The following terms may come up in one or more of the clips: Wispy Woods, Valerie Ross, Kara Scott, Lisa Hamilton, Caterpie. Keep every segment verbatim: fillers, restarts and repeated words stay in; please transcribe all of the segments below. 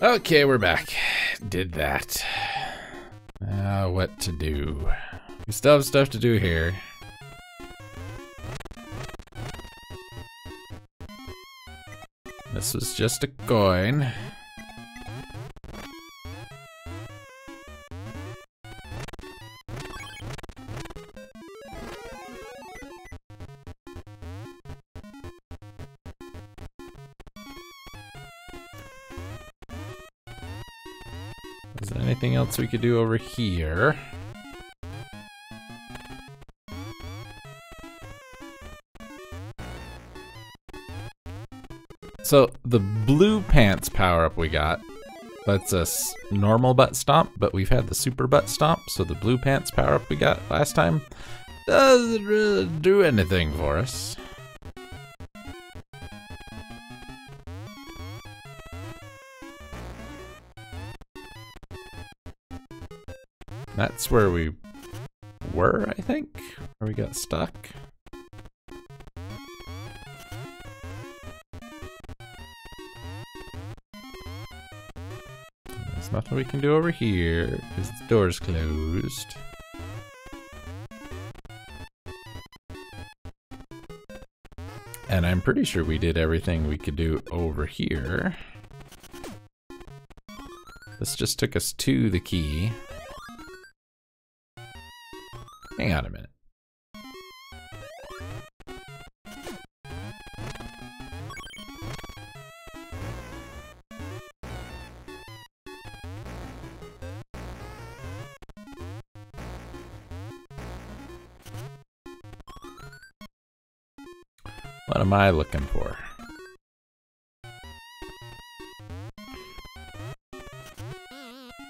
Okay, we're back. Did that. Now what to do? We still have stuff to do here. This was just a coin. Is there anything else we could do over here? So the blue pants power-up we got, that's a normal butt stomp, but we've had the super butt stomp, so the blue pants power-up we got last time doesn't really do anything for us. That's where we were, I think, where we got stuck. There's nothing we can do over here because the door's closed. And I'm pretty sure we did everything we could do over here. This just took us to the key. Hang on a minute. What am I looking for?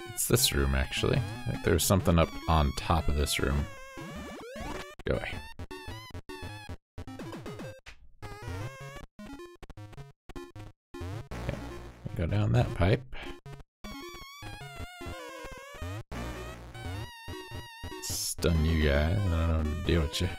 It's this room, actually. I think there's something up on top of this room. Go away. Okay. Go down that pipe. Stun you guys. I don't know what to do with you.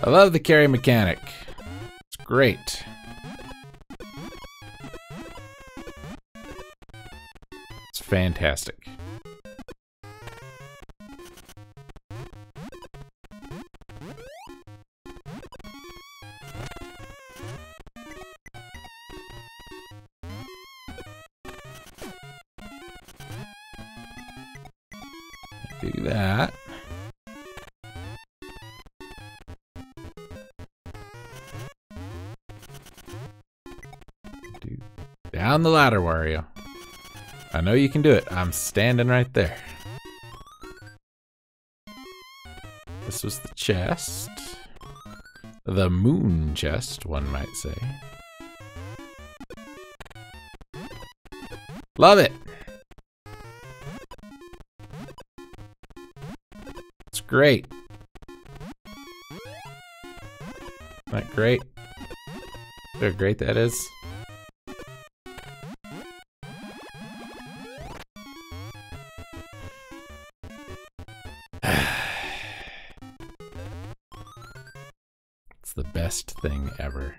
I love the carry mechanic. It's great. It's fantastic. Do that. Down the ladder, Wario. I know you can do it. I'm standing right there. This was the chest. The moon chest, one might say. Love it! It's great. Isn't that great? Look how great that is. The best thing ever.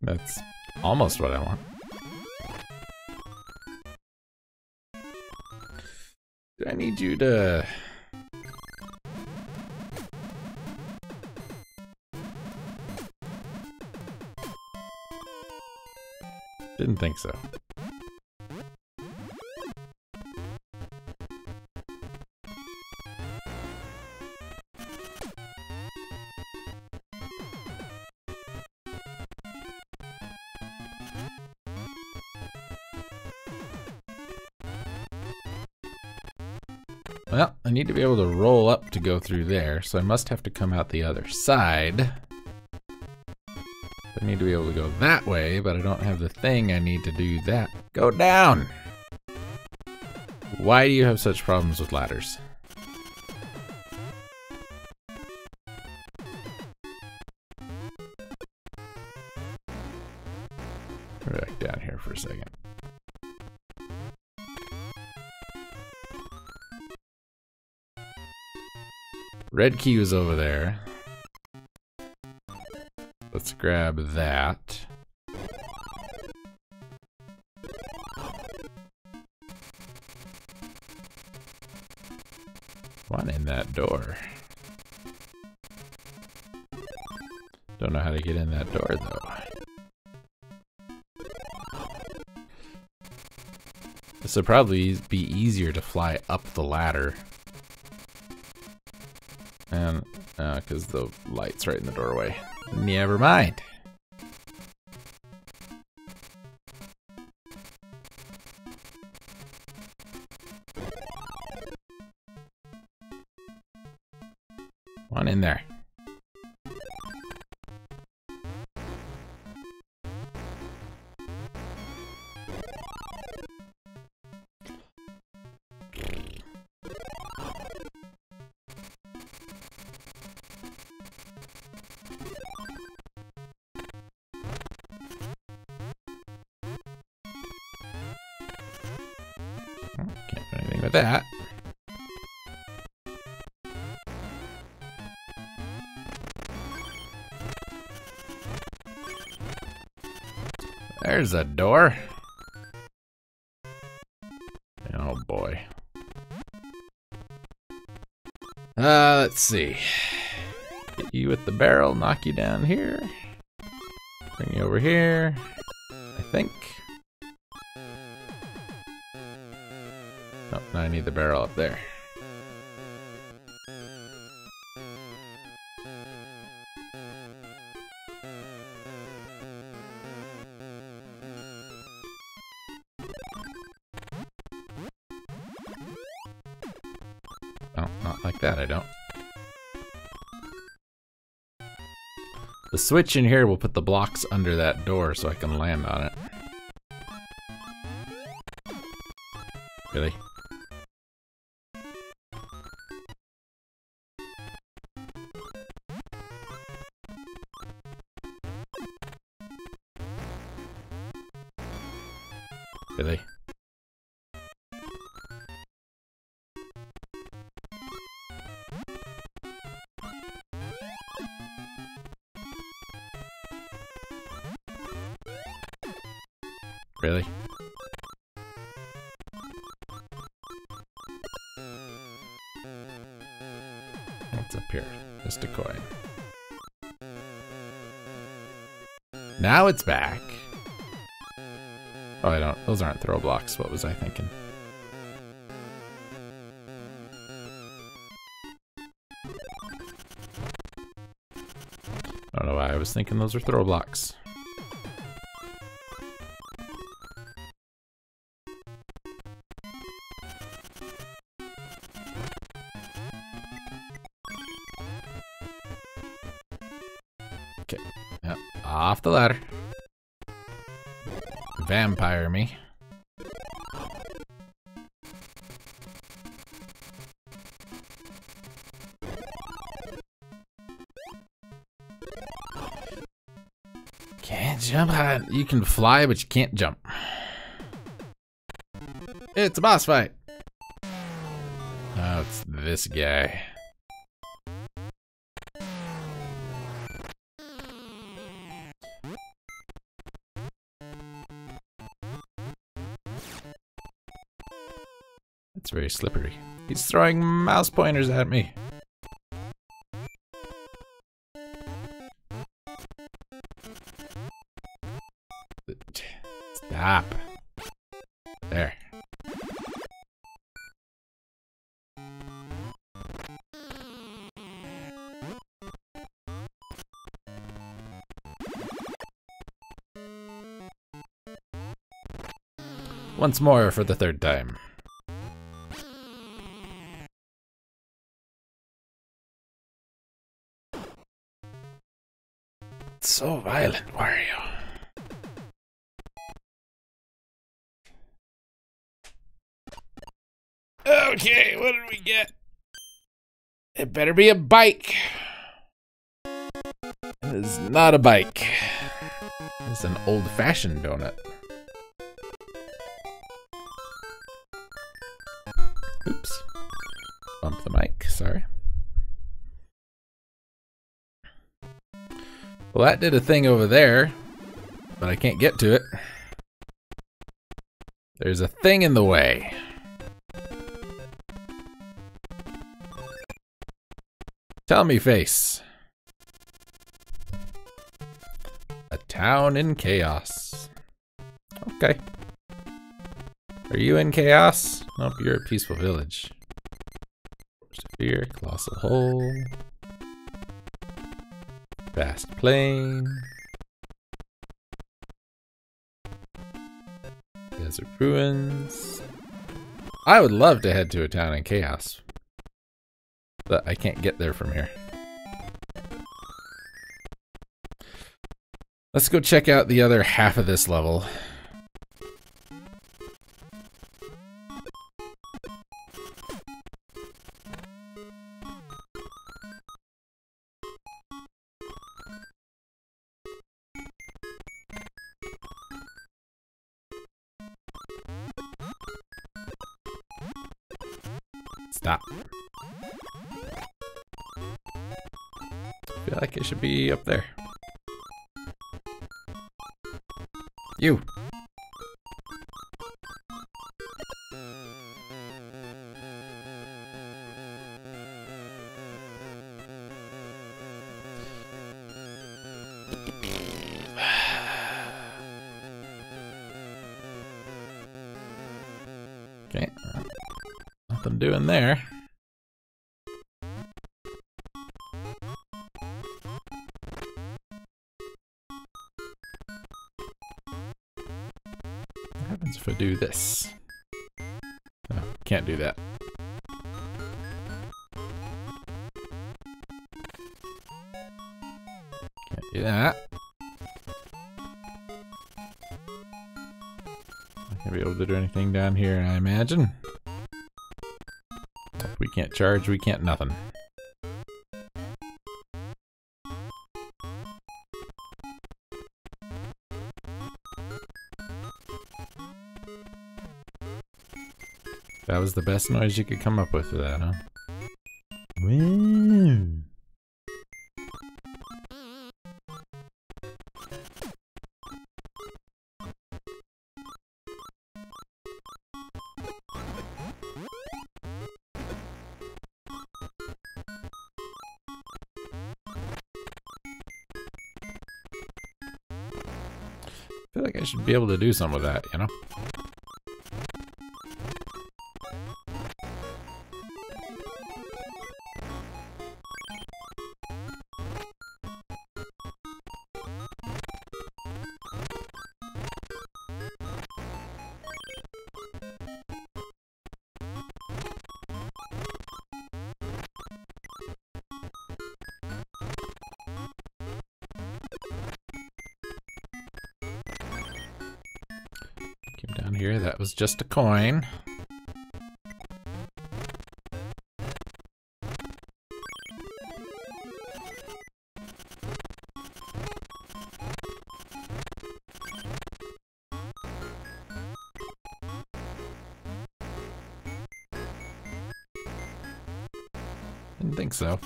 That's almost what I want. I need you to... Didn't think so. Well, I need to be able to roll up to go through there, so I must have to come out the other side. I need to be able to go that way, but I don't have the thing I need to do that. Go down! Why do you have such problems with ladders? We're back down here for a second. Red key was over there. Let's grab that. One in that door. Don't know how to get in that door though. This would probably be easier to fly up the ladder. And, uh, because the light's right in the doorway. Never mind. One in there. That. There's a door. Oh boy. Uh, let's see. Get you with the barrel, knock you down here. Bring you over here, I think. Oh, now I need the barrel up there. Oh, not like that, I don't. The switch in here will put the blocks under that door so I can land on it. Really? Really? Really? What's up here? Just a coin. Now it's back. Oh, I don't. Those aren't throw blocks. What was I thinking? I don't know why I was thinking those were throw blocks. Okay. Yep. Off the ladder. Vampire me. Can't jump high. You can fly, but you can't jump. It's a boss fight. Oh, it's this guy. It's very slippery. He's throwing mouse pointers at me. Stop. There. Once more for the third time. So violent, Wario. Okay, what did we get? It better be a bike. It is not a bike. It's an old-fashioned donut. Oops. Bump the mic, sorry. Well, that did a thing over there, but I can't get to it. There's a thing in the way. Tell me, face. A town in chaos. Okay. Are you in chaos? Nope, you're a peaceful village. Severe, colossal hole. Fast plane. Desert ruins. I would love to head to a town in chaos, but I can't get there from here. Let's go check out the other half of this level. Stop. I feel like it should be up there. You! Okay, well, nothing doing there. If I do this, oh, can't do that. Can't do that. Not gonna be able to do anything down here, I imagine. If we can't charge, we can't nothing. That was the best noise you could come up with for that, huh? Woo. I feel like I should be able to do some with that, you know? Here, that was just a coin. Didn't think so.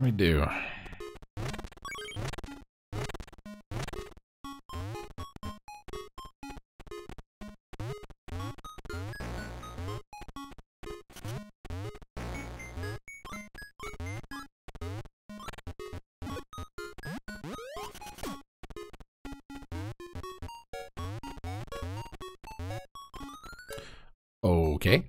We do. Okay.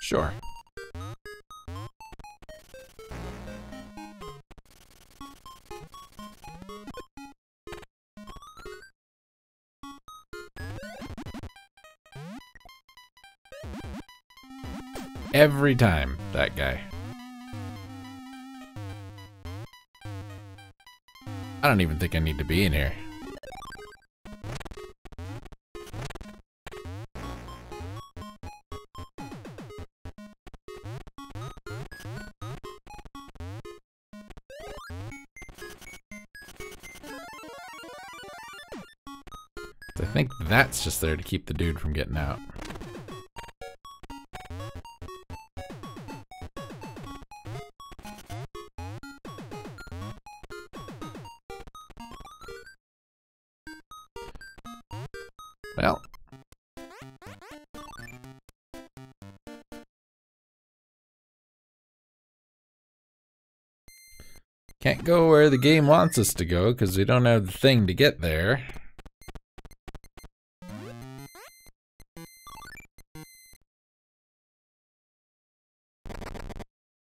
Sure. Every time, that guy. I don't even think I need to be in here. I think that's just there to keep the dude from getting out. Well. Can't go where the game wants us to go because we don't have the thing to get there.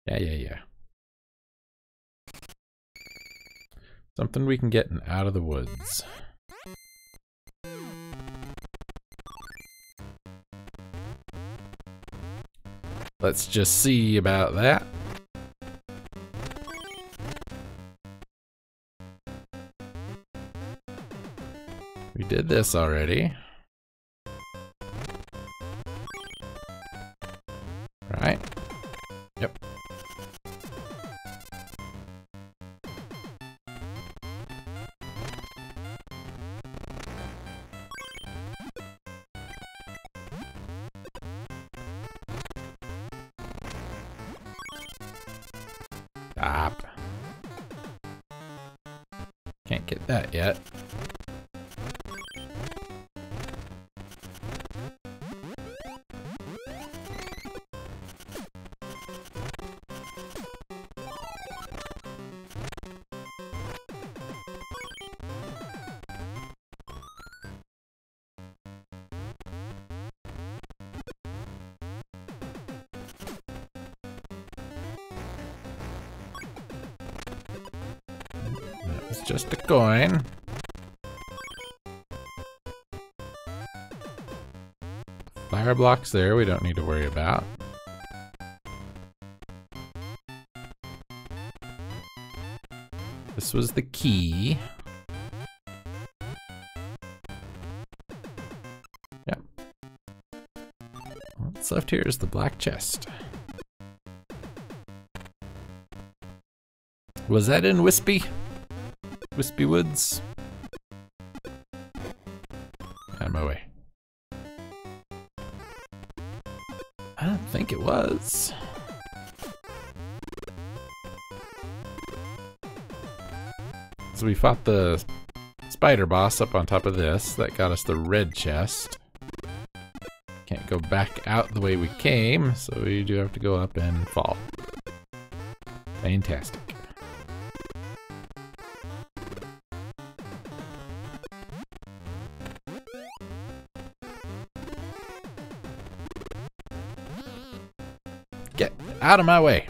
Yeah, yeah, yeah. Something we can get in out of the woods. Let's just see about that. We did this already. Right. Yep. Stop. Can't get that yet. It's just a coin. Fire blocks there, we don't need to worry about. This was the key. Yep. What's left here is the black chest. Was that in Wispy? Wispy Woods. Out of my way. I don't think it was. So we fought the spider boss up on top of this. That got us the red chest. Can't go back out the way we came, so we do have to go up and fall. Fantastic. Out of my way.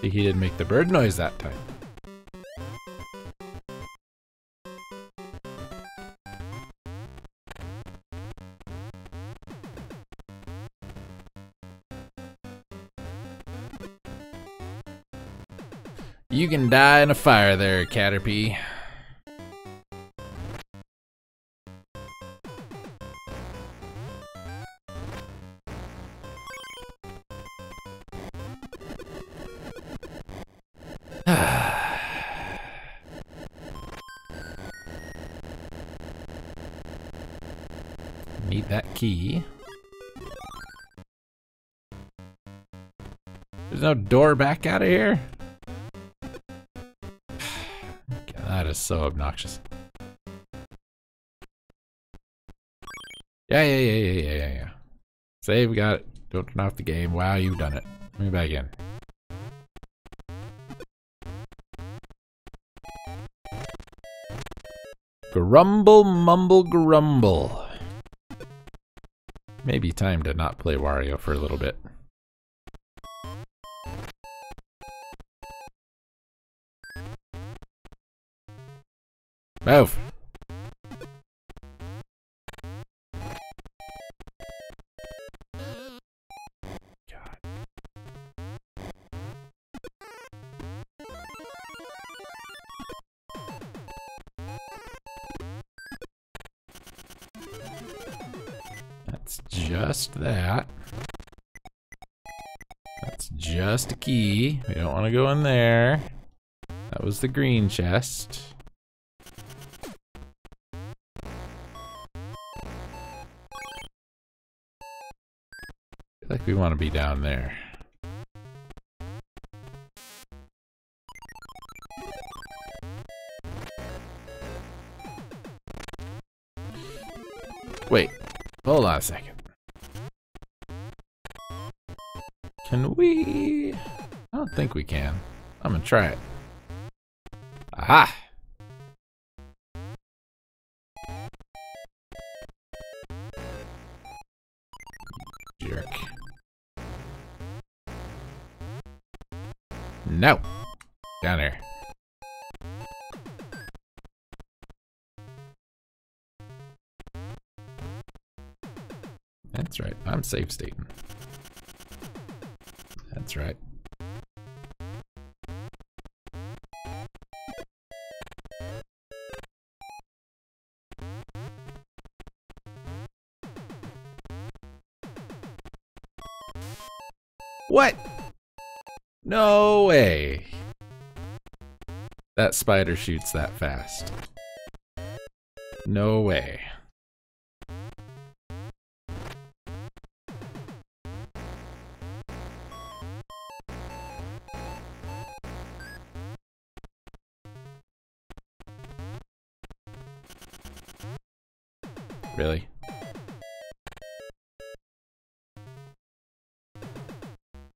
He didn't make the bird noise that time. You can die in a fire there, Caterpie. Need that key. There's no door back out of here? God, that is so obnoxious. Yeah, yeah, yeah, yeah, yeah, yeah, yeah. Save, got it. Don't turn off the game. Wow, you've done it. Let me back in. Grumble, mumble, grumble. Maybe time to not play Wario for a little bit. Move! just that. That's just a key. We don't want to go in there. That was the green chest. I feel like we want to be down there. Wait, hold on a second. Can we? I don't think we can. I'm gonna try it. Aha! Jerk. No! Down there. That's right, I'm safe stating. That's right. What? No way. That spider shoots that fast. No way. Really?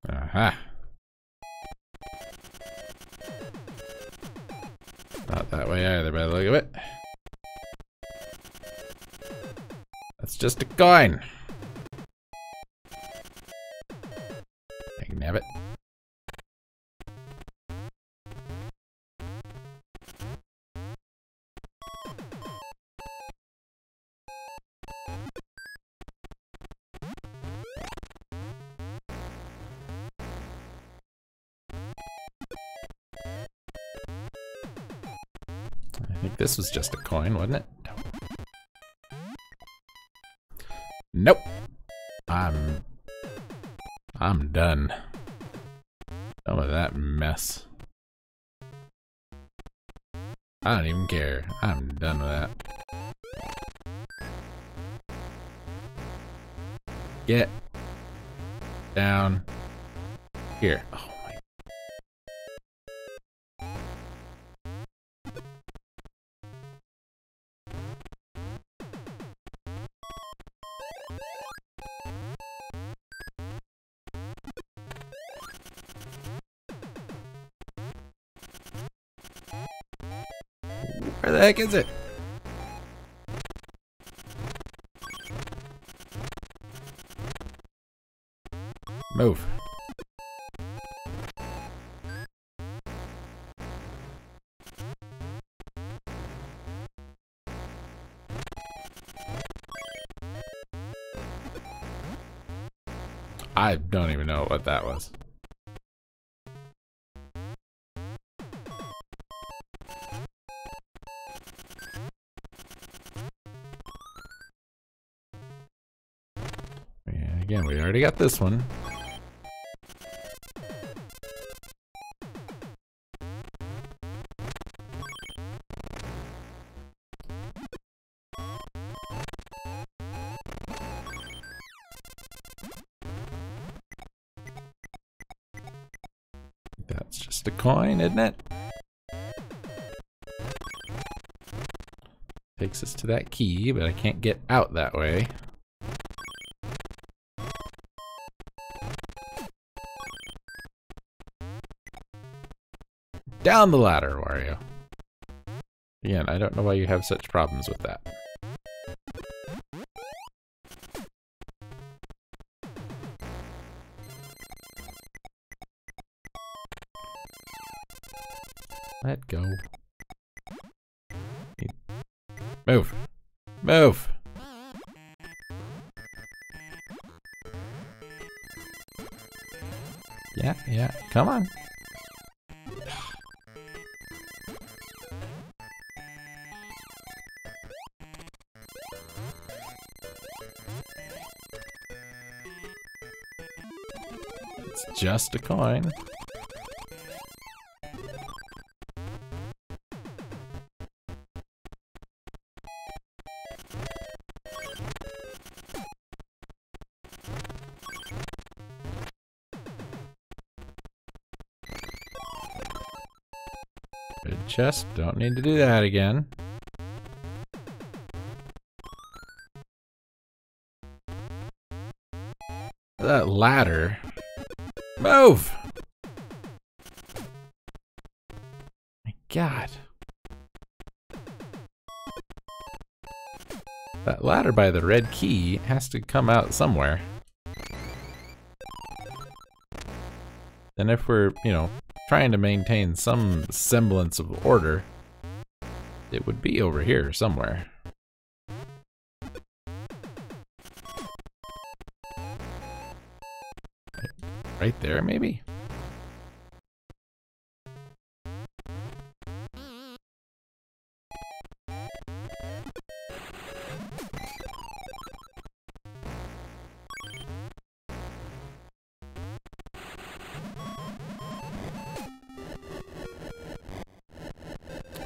Aha! Not that way either by the look of it. That's just a coin! Dang-nabbit. This was just a coin, wasn't it? Nope. I'm... I'm done. Done with that mess. I don't even care. I'm done with that. Get down here. Oh. Where the heck is it? Move. I don't even know what that was. Again, we already got this one. That's just a coin, isn't it? Takes us to that key, but I can't get out that way. Down the ladder, Wario. Again, I don't know why you have such problems with that. Let go. Move. Move. Yeah, yeah, come on. It's just a coin. Chest, don't need to do that again. That ladder. Move! My God. That ladder by the red key has to come out somewhere. And if we're, you know, trying to maintain some semblance of order, it would be over here somewhere. Right there, maybe?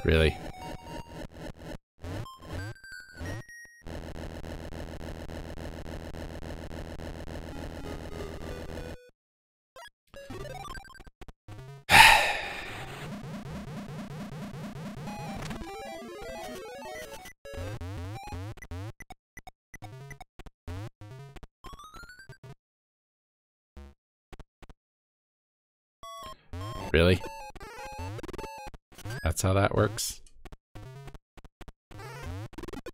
Really? Really? That's how that works.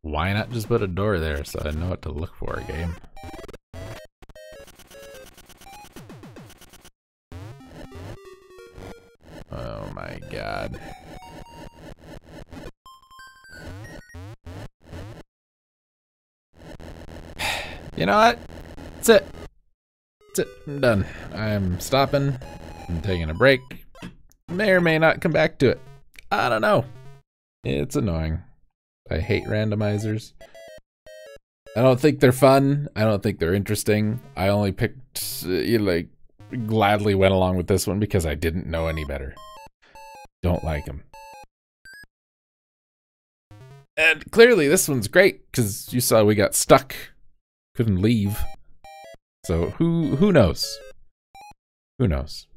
Why not just put a door there so I know what to look for, game? Oh my God. You know what? That's it. That's it. I'm done. I'm stopping. I'm taking a break. May or may not come back to it. I don't know. It's annoying. I hate randomizers. I don't think they're fun. I don't think they're interesting. I only picked, uh, you know, like, gladly went along with this one because I didn't know any better. Don't like them. And clearly this one's great because you saw we got stuck. Couldn't leave. So who, who knows? Who knows?